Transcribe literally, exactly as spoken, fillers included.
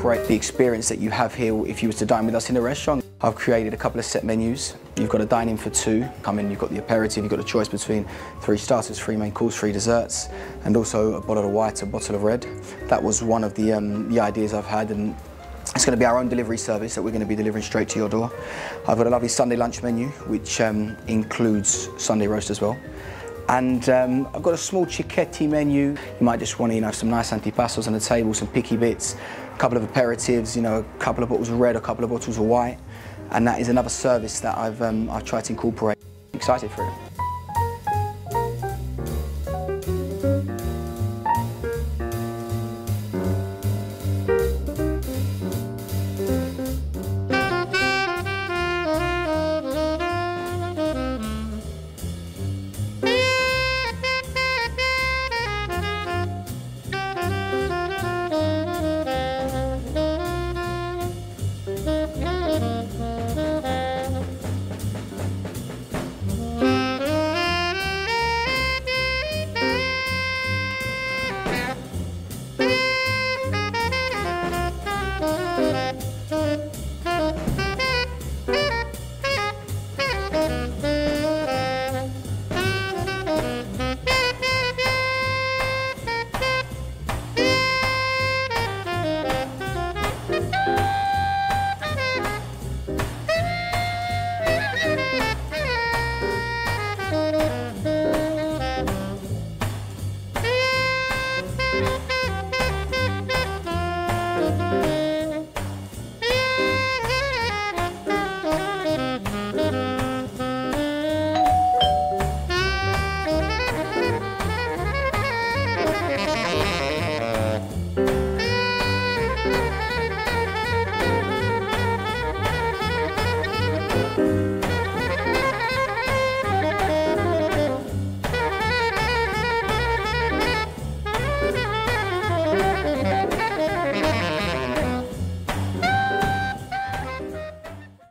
incorporate the experience that you have here if you were to dine with us in a restaurant. I've created a couple of set menus. You've got a dine-in for two. Come in, you've got the aperitif, you've got a choice between three starters, three main courses, three desserts, and also a bottle of white, a bottle of red. That was one of the, um, the ideas I've had, and it's going to be our own delivery service that we're going to be delivering straight to your door. I've got a lovely Sunday lunch menu, which um, includes Sunday roast as well. And um, I've got a small Cicchetti menu. You might just want to, you know, some nice antipastos on the table, some picky bits, a couple of aperitifs, you know, a couple of bottles of red, a couple of bottles of white. And that is another service that I've, um, I've tried to incorporate. I'm excited for it.